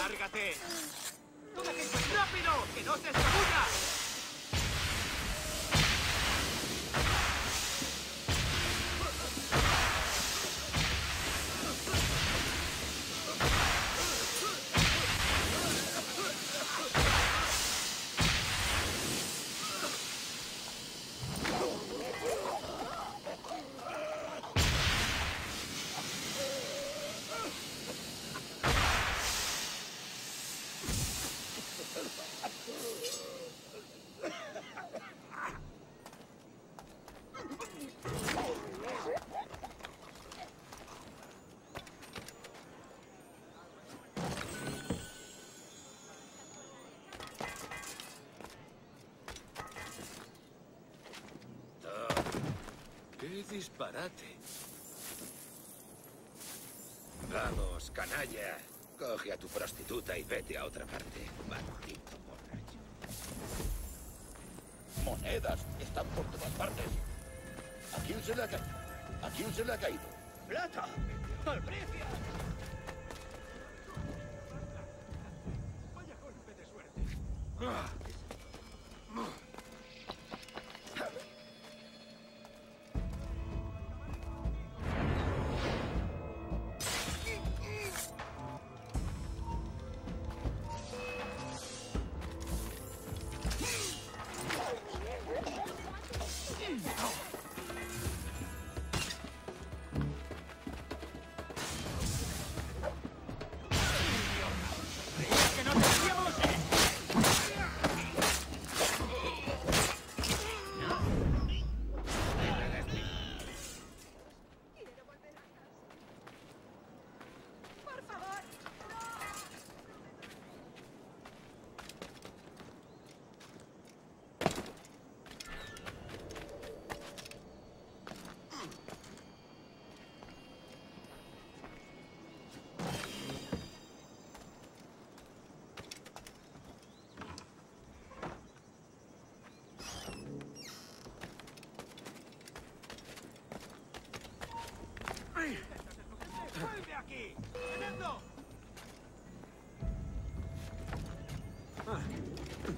¡Lárgate! ¡Toda gente rápido! ¡Que no se escabulla! ¡Qué disparate! Vamos, canalla. Coge a tu prostituta y vete a otra parte. Maldito borracho. Monedas están por todas partes. ¿A quién se le ha caído? ¿A quién se le ha caído? ¡Plata! ¡Albricias! ¡Vaya golpe de suerte!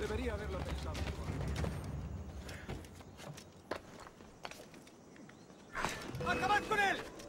Debería haberlo pensado. ¡Acabad con él!